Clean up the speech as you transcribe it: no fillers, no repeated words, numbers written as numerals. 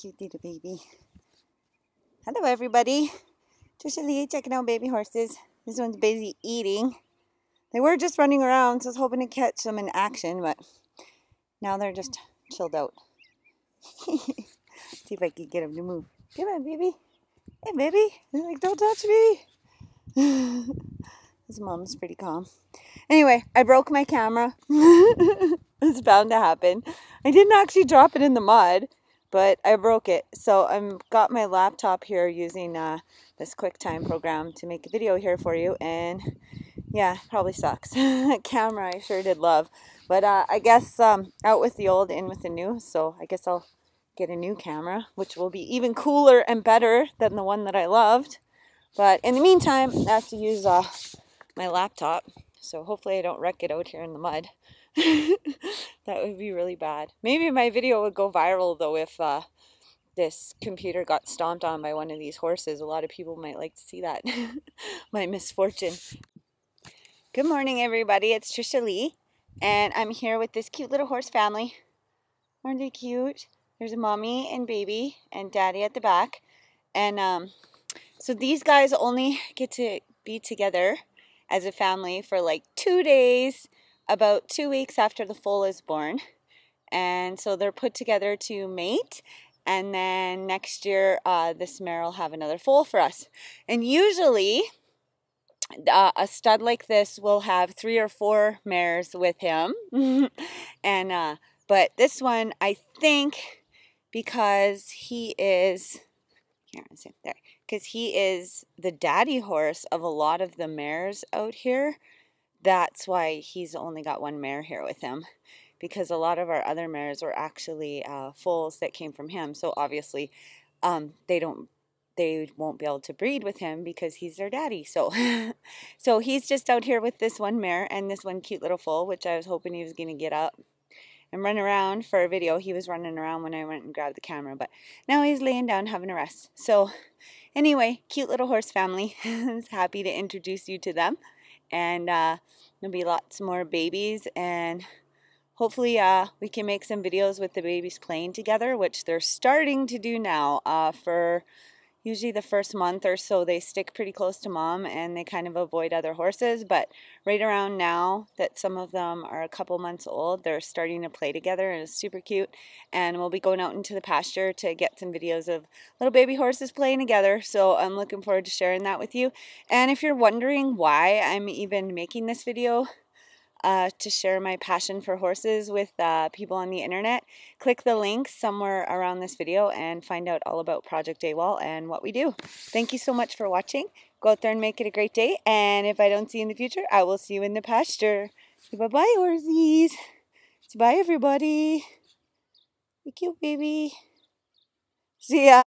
cute little baby. Hello everybody, Trishaly checking out baby horses. This one's busy eating. They were just running around, so I was hoping to catch them in action, but now they're just chilled out. See if I can get them to move. Come on, baby. Hey, baby. They're like, don't touch me. His mom's pretty calm. Anyway, I broke my camera. It's bound to happen. I didn't actually drop it in the mud, but I broke it. So I've got my laptop here using this QuickTime program to make a video here for you. And yeah, probably sucks. Camera, I sure did love. But I guess out with the old, in with the new. So I guess I'll get a new camera, which will be even cooler and better than the one that I loved. But in the meantime, I have to use my laptop. So hopefully I don't wreck it out here in the mud. That would be really bad. Maybe my video would go viral, though, if this computer got stomped on by one of these horses. A lot of people might like to see that. My misfortune. Good morning, everybody. It's Trishaly, and I'm here with this cute little horse family. Aren't they cute? There's a mommy and baby and daddy at the back. And so these guys only get to be together as a family for like 2 days, about 2 weeks after the foal is born. And so they're put together to mate. And then next year, this mare will have another foal for us. And usually, a stud like this will have 3 or 4 mares with him. And but this one, I think, because he is the daddy horse of a lot of the mares out here, that's why he's only got 1 mare here with him, because a lot of our other mares were actually foals that came from him. So obviously they won't be able to breed with him because he's their daddy. So so he's just out here with this 1 mare and this 1 cute little foal, which I was hoping he was going to get up and run around for a video. He was running around when I went and grabbed the camera, but now he's laying down having a rest. So anyway, cute little horse family. I was happy to introduce you to them. And there'll be lots more babies, and hopefully we can make some videos with the babies playing together, which they're starting to do now. For usually the first month or so, they stick pretty close to mom and they kind of avoid other horses. But right around now that some of them are a couple months old, they're starting to play together, and it's super cute. And we'll be going out into the pasture to get some videos of little baby horses playing together. So I'm looking forward to sharing that with you. And if you're wondering why I'm even making this video, to share my passion for horses with people on the internet, click the link somewhere around this video and find out all about Project AWOL and what we do. Thank you so much for watching. Go out there and make it a great day, and if I don't see you in the future, I will see you in the pasture. Say bye-bye, horsies. Say bye, everybody. Be cute, baby. See ya.